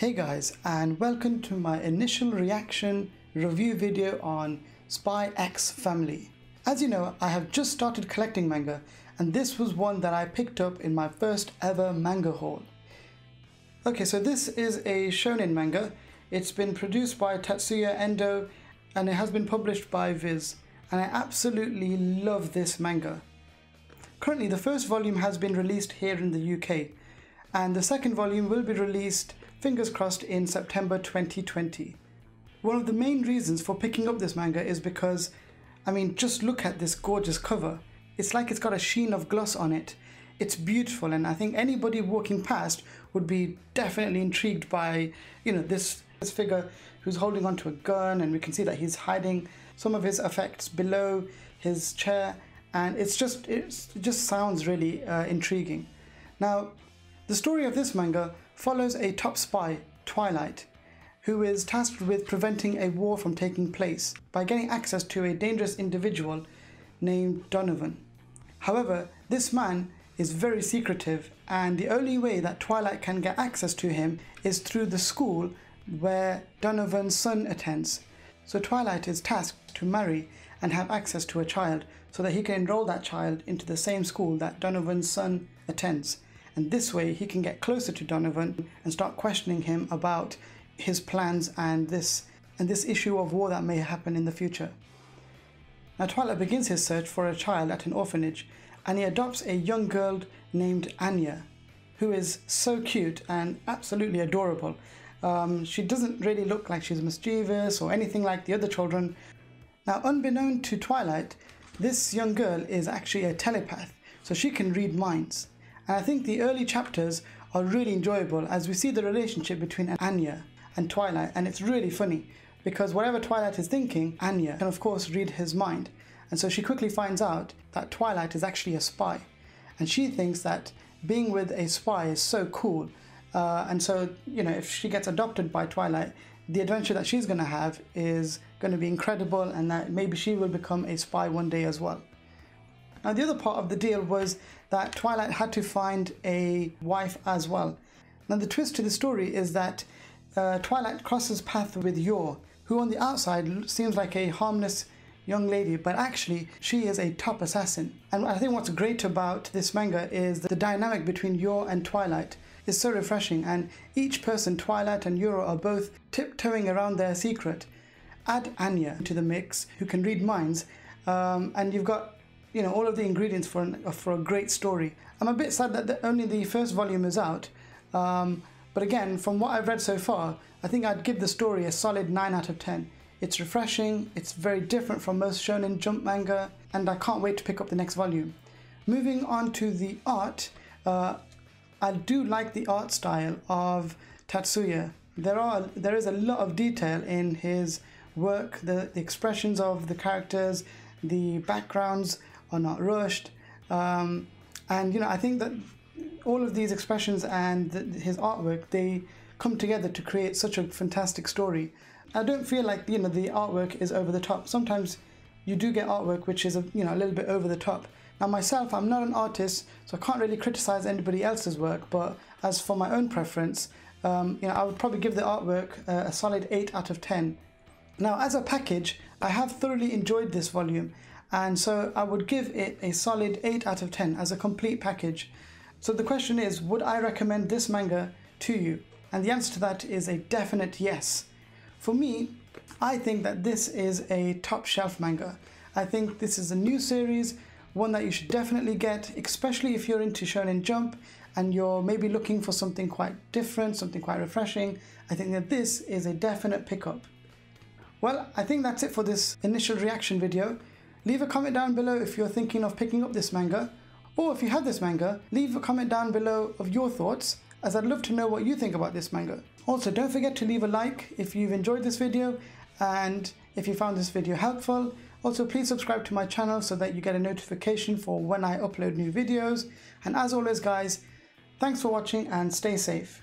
Hey guys, and welcome to my initial reaction review video on Spy X Family. As you know, I have just started collecting manga, and this was one that I picked up in my first ever manga haul. Okay, so this is a shonen manga. It's been produced by Tatsuya Endo, and it has been published by Viz, and I absolutely love this manga. Currently, the first volume has been released here in the UK, and the second volume will be released, fingers crossed, in September 2020. One of the main reasons for picking up this manga is because, I mean, just look at this gorgeous cover. It's like it's got a sheen of gloss on it. It's beautiful, and I think anybody walking past would be definitely intrigued by, you know, this figure who's holding onto a gun, and we can see that he's hiding some of his effects below his chair, and it just sounds really intriguing. Now, the story of this manga follows a top spy, Twilight, who is tasked with preventing a war from taking place by getting access to a dangerous individual named Donovan. However, this man is very secretive, and the only way that Twilight can get access to him is through the school where Donovan's son attends. So Twilight is tasked to marry and have access to a child so that he can enroll that child into the same school that Donovan's son attends. And this way he can get closer to Donovan and start questioning him about his plans and this issue of war that may happen in the future. Now, Twilight begins his search for a child at an orphanage, and he adopts a young girl named Anya, who is so cute and absolutely adorable. She doesn't really look like she's mischievous or anything like the other children. Now, unbeknown to Twilight, this young girl is actually a telepath, so she can read minds. And I think the early chapters are really enjoyable as we see the relationship between Anya and Twilight, and it's really funny because whatever Twilight is thinking, Anya can of course read his mind, and so she quickly finds out that Twilight is actually a spy, and she thinks that being with a spy is so cool, and so, you know, if she gets adopted by Twilight, the adventure that she's going to have is going to be incredible, and that maybe she will become a spy one day as well. Now, the other part of the deal was that Twilight had to find a wife as well. Now, the twist to the story is that Twilight crosses paths with Yor, who on the outside seems like a harmless young lady, but actually she is a top assassin. And I think what's great about this manga is that the dynamic between Yor and Twilight is so refreshing, and each person, Twilight and Yor, are both tiptoeing around their secret. Add Anya to the mix, who can read minds, and you've got, you know, all of the ingredients for a great story. I'm a bit sad that only the first volume is out, but again, from what I've read so far, I think I'd give the story a solid 9 out of 10. It's refreshing, it's very different from most Shonen Jump manga, and I can't wait to pick up the next volume. Moving on to the art, I do like the art style of Tatsuya. There is a lot of detail in his work, the expressions of the characters, the backgrounds are not rushed, and, you know, I think that all of these expressions and his artwork, they come together to create such a fantastic story. I don't feel like, you know, the artwork is over the top. Sometimes you do get artwork which is a little bit over the top. Now, myself, I'm not an artist, so I can't really criticize anybody else's work, but as for my own preference, you know, I would probably give the artwork a solid 8 out of 10. Now, as a package, I have thoroughly enjoyed this volume, and so I would give it a solid 8 out of 10 as a complete package. So the question is, would I recommend this manga to you? And the answer to that is a definite yes. For me, I think that this is a top shelf manga. I think this is a new series, one that you should definitely get, especially if you're into Shonen Jump and you're maybe looking for something quite different, something quite refreshing. I think that this is a definite pickup. Well, I think that's it for this initial reaction video. Leave a comment down below if you're thinking of picking up this manga, or if you have this manga, leave a comment down below of your thoughts, as I'd love to know what you think about this manga. Also, don't forget to leave a like if you've enjoyed this video and if you found this video helpful. Also, please subscribe to my channel so that you get a notification for when I upload new videos. And as always guys, thanks for watching and stay safe.